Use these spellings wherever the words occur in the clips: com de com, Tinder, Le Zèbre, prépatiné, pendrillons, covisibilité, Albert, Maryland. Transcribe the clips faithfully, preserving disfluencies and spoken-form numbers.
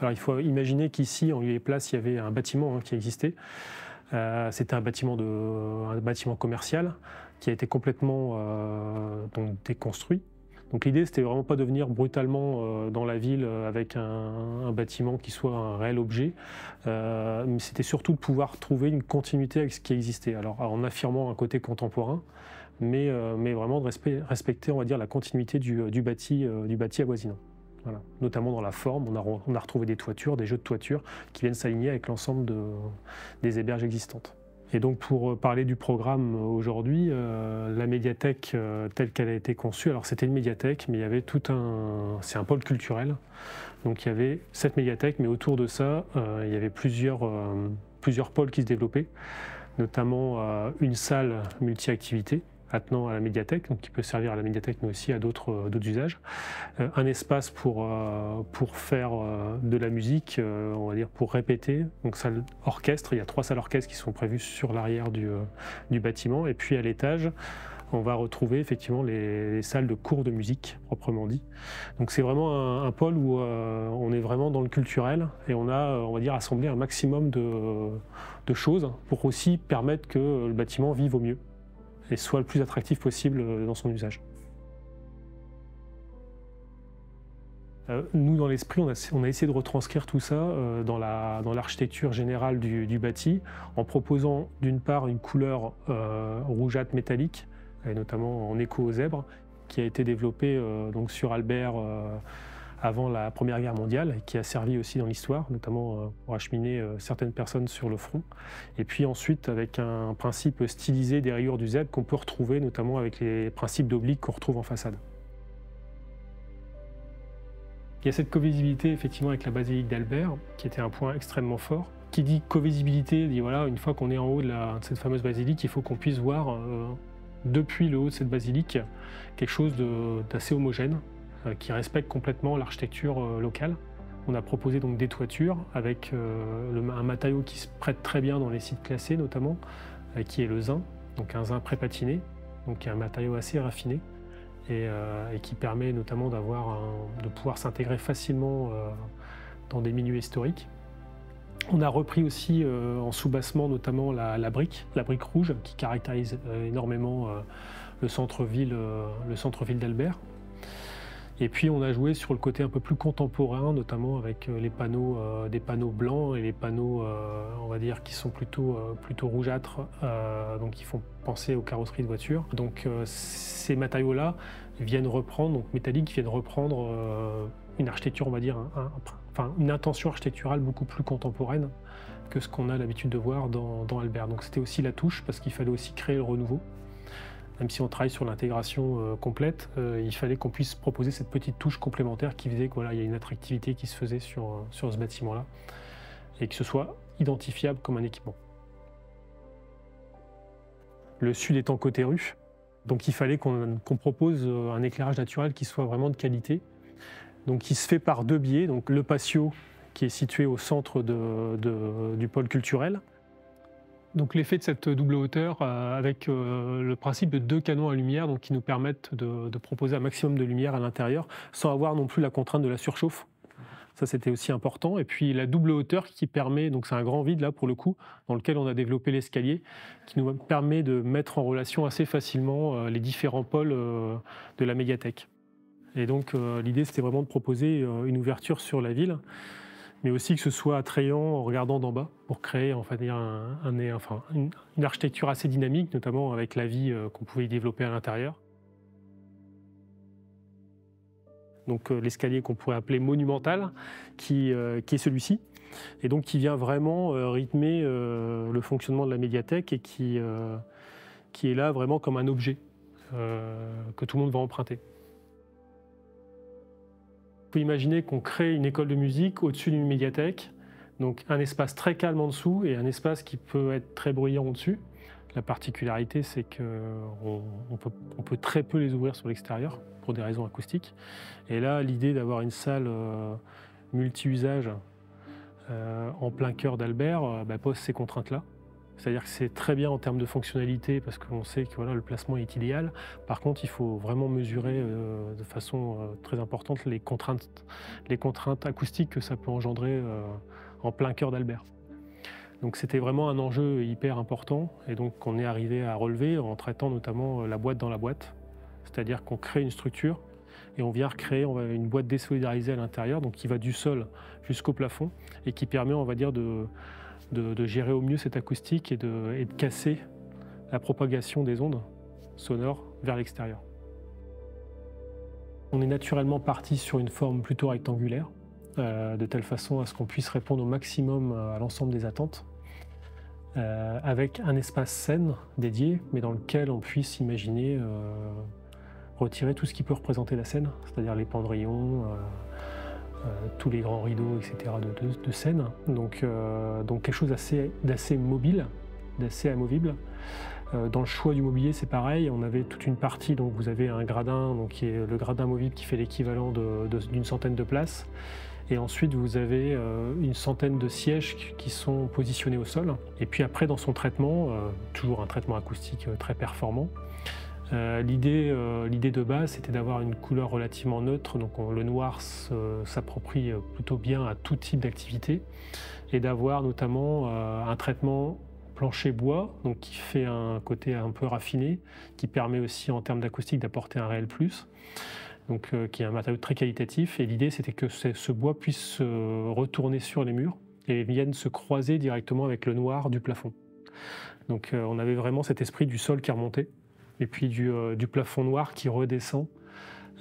Alors il faut imaginer qu'ici, en lieu et place, il y avait un bâtiment hein, qui existait. Euh, C'était un bâtiment de, un bâtiment commercial qui a été complètement euh, donc déconstruit. Donc l'idée, c'était vraiment pas de venir brutalement euh, dans la ville avec un, un bâtiment qui soit un réel objet, euh, mais c'était surtout de pouvoir trouver une continuité avec ce qui existait. Alors en affirmant un côté contemporain, mais, euh, mais vraiment de respect, respecter, on va dire, la continuité du, du bâti, euh, du bâti avoisinant. Voilà. Notamment dans la forme, on a, re, on a retrouvé des toitures, des jeux de toitures qui viennent s'aligner avec l'ensemble de, des héberges existantes. Et donc pour parler du programme aujourd'hui, euh, la médiathèque euh, telle qu'elle a été conçue, alors c'était une médiathèque, mais il y avait tout un, c'est un pôle culturel, donc il y avait cette médiathèque, mais autour de ça, euh, il y avait plusieurs, euh, plusieurs pôles qui se développaient, notamment euh, une salle multi-activités, attenant à la médiathèque, donc qui peut servir à la médiathèque, mais aussi à d'autres euh, d'autres usages. Euh, un espace pour, euh, pour faire euh, de la musique, euh, on va dire pour répéter, donc salle orchestre, il y a trois salles orchestres qui sont prévues sur l'arrière du, euh, du bâtiment, et puis à l'étage, on va retrouver effectivement les, les salles de cours de musique, proprement dit. Donc c'est vraiment un, un pôle où euh, on est vraiment dans le culturel, et on a, on va dire, assemblé un maximum de, de choses, pour aussi permettre que le bâtiment vive au mieux et soit le plus attractif possible dans son usage. Euh, nous, dans l'esprit, on a, on a essayé de retranscrire tout ça euh, dans la, dans l'architecture générale du, du bâti, en proposant d'une part une couleur euh, rougeâtre métallique, et notamment en écho aux zèbres, qui a été développée euh, donc sur Albert euh, avant la Première Guerre mondiale, et qui a servi aussi dans l'histoire, notamment pour acheminer certaines personnes sur le front. Et puis ensuite, avec un principe stylisé des rayures du zèbre qu'on peut retrouver, notamment avec les principes d'obliques qu'on retrouve en façade. Il y a cette covisibilité effectivement avec la basilique d'Albert, qui était un point extrêmement fort. Qui dit covisibilité, dit voilà, une fois qu'on est en haut de, la, de cette fameuse basilique, il faut qu'on puisse voir, euh, depuis le haut de cette basilique, quelque chose d'assez homogène, qui respecte complètement l'architecture locale. On a proposé donc des toitures avec un matériau qui se prête très bien dans les sites classés notamment, qui est le zinc, donc un zinc prépatiné, donc un matériau assez raffiné et qui permet notamment d'avoir de pouvoir s'intégrer facilement dans des milieux historiques. On a repris aussi en soubassement notamment la, la brique, la brique rouge qui caractérise énormément le centre-ville, le centre-ville d'Albert. Et puis on a joué sur le côté un peu plus contemporain, notamment avec les panneaux, euh, des panneaux blancs et les panneaux, euh, on va dire, qui sont plutôt, euh, plutôt rougeâtres, euh, donc qui font penser aux carrosseries de voitures. Donc euh, ces matériaux-là viennent reprendre, donc métalliques, viennent reprendre euh, une architecture, on va dire, un, un, enfin une intention architecturale beaucoup plus contemporaine que ce qu'on a l'habitude de voir dans, dans Albert. Donc c'était aussi la touche, parce qu'il fallait aussi créer le renouveau. Même si on travaille sur l'intégration complète, euh, il fallait qu'on puisse proposer cette petite touche complémentaire qui faisait qu'il voilà, y a une attractivité qui se faisait sur, sur ce bâtiment-là et que ce soit identifiable comme un équipement. Le sud étant côté rue, donc il fallait qu'on qu'on propose un éclairage naturel qui soit vraiment de qualité. Donc qui se fait par deux biais, donc le patio qui est situé au centre de, de, du pôle culturel. Donc l'effet de cette double hauteur euh, avec euh, le principe de deux canons à lumière donc, qui nous permettent de, de proposer un maximum de lumière à l'intérieur sans avoir non plus la contrainte de la surchauffe. Ça c'était aussi important. Et puis la double hauteur qui permet, donc c'est un grand vide là pour le coup, dans lequel on a développé l'escalier, qui nous permet de mettre en relation assez facilement euh, les différents pôles euh, de la médiathèque. Et donc euh, l'idée c'était vraiment de proposer euh, une ouverture sur la ville, mais aussi que ce soit attrayant en regardant d'en bas pour créer en fait, un, un, enfin, une, une architecture assez dynamique, notamment avec la vie euh, qu'on pouvait y développer à l'intérieur. Donc euh, l'escalier qu'on pourrait appeler monumental, qui, euh, qui est celui-ci, et donc qui vient vraiment euh, rythmer euh, le fonctionnement de la médiathèque et qui, euh, qui est là vraiment comme un objet euh, que tout le monde va emprunter. On peut imaginer qu'on crée une école de musique au-dessus d'une médiathèque, donc un espace très calme en dessous et un espace qui peut être très bruyant au-dessus. La particularité, c'est qu'on on peut, on peut très peu les ouvrir sur l'extérieur pour des raisons acoustiques. Et là, l'idée d'avoir une salle euh, multi-usage euh, en plein cœur d'Albert euh, bah, pose ces contraintes-là. C'est-à-dire que c'est très bien en termes de fonctionnalité parce qu'on sait que voilà, le placement est idéal. Par contre, il faut vraiment mesurer euh, de façon euh, très importante les contraintes, les contraintes acoustiques que ça peut engendrer euh, en plein cœur d'Albert. Donc c'était vraiment un enjeu hyper important et donc qu'on est arrivé à relever en traitant notamment la boîte dans la boîte. C'est-à-dire qu'on crée une structure et on vient recréer une boîte désolidarisée à l'intérieur, donc qui va du sol jusqu'au plafond et qui permet, on va dire, de, de, de gérer au mieux cette acoustique et de, et de casser la propagation des ondes sonores vers l'extérieur. On est naturellement parti sur une forme plutôt rectangulaire, euh, de telle façon à ce qu'on puisse répondre au maximum à l'ensemble des attentes, euh, avec un espace scène dédié, mais dans lequel on puisse imaginer euh, retirer tout ce qui peut représenter la scène, c'est-à-dire les pendrillons, euh, euh, tous les grands rideaux, et cetera de, de, de scène. Donc, euh, donc quelque chose d'assez d'assez mobile, d'assez amovible. Euh, dans le choix du mobilier, c'est pareil. On avait toute une partie, donc vous avez un gradin, donc qui est le gradin mobile qui fait l'équivalent d'une centaine de places. Et ensuite, vous avez euh, une centaine de sièges qui sont positionnés au sol. Et puis après, dans son traitement, euh, toujours un traitement acoustique euh, très performant, Euh, l'idée euh, l'idée de base, c'était d'avoir une couleur relativement neutre, donc on, le noir euh, s'approprie plutôt bien à tout type d'activité, et d'avoir notamment euh, un traitement plancher bois, donc qui fait un côté un peu raffiné, qui permet aussi en termes d'acoustique d'apporter un réel plus, donc euh, qui est un matériau très qualitatif, et l'idée c'était que ce bois puisse euh, retourner sur les murs et vienne se croiser directement avec le noir du plafond. Donc euh, on avait vraiment cet esprit du sol qui remontait, et puis du, euh, du plafond noir qui redescend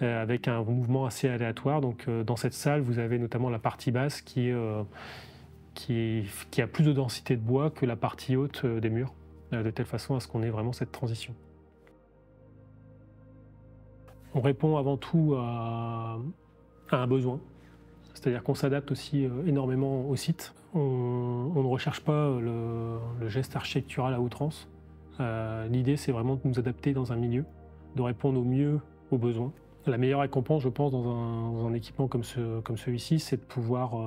euh, avec un mouvement assez aléatoire. Donc euh, dans cette salle, vous avez notamment la partie basse qui, euh, qui, qui a plus de densité de bois que la partie haute euh, des murs, euh, de telle façon à ce qu'on ait vraiment cette transition. On répond avant tout à, à un besoin, c'est-à-dire qu'on s'adapte aussi euh, énormément au site. On, on ne recherche pas le, le geste architectural à outrance. Euh, L'idée, c'est vraiment de nous adapter dans un milieu, de répondre au mieux aux besoins. La meilleure récompense, je pense, dans un, dans un équipement comme, ce, comme celui-ci, c'est de pouvoir euh,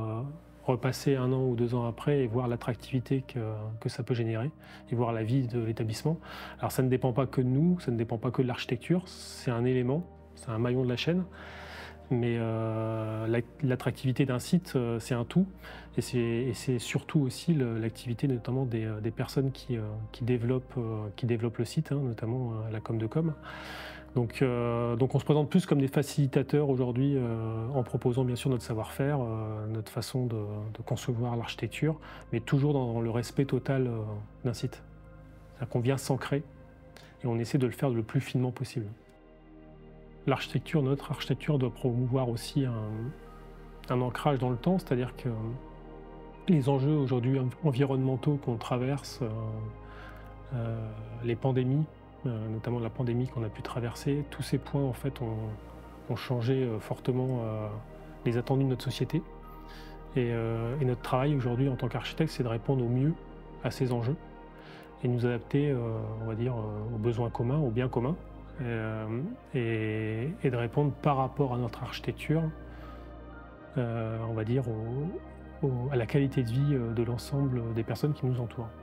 repasser un an ou deux ans après et voir l'attractivité que, que ça peut générer et voir la vie de l'établissement. Alors ça ne dépend pas que de nous, ça ne dépend pas que de l'architecture, c'est un élément, c'est un maillon de la chaîne. Mais euh, l'attractivité d'un site, c'est un tout, et c'est surtout aussi l'activité notamment des, des personnes qui, qui, développent, qui développent le site, hein, notamment la com de com. Donc, euh, donc on se présente plus comme des facilitateurs aujourd'hui, euh, en proposant bien sûr notre savoir-faire, euh, notre façon de, de concevoir l'architecture, mais toujours dans le respect total euh, d'un site. C'est-à-dire qu'on vient s'ancrer, et on essaie de le faire le plus finement possible. L'architecture, notre architecture, doit promouvoir aussi un, un ancrage dans le temps, c'est-à-dire que les enjeux aujourd'hui environnementaux qu'on traverse, euh, euh, les pandémies, euh, notamment la pandémie qu'on a pu traverser, tous ces points en fait ont, ont changé fortement euh, les attendus de notre société. Et, euh, et notre travail aujourd'hui en tant qu'architecte, c'est de répondre au mieux à ces enjeux et nous adapter, euh, on va dire, aux besoins communs, aux biens communs. Et, et de répondre par rapport à notre architecture, euh, on va dire, au, au, à la qualité de vie de l'ensemble des personnes qui nous entourent.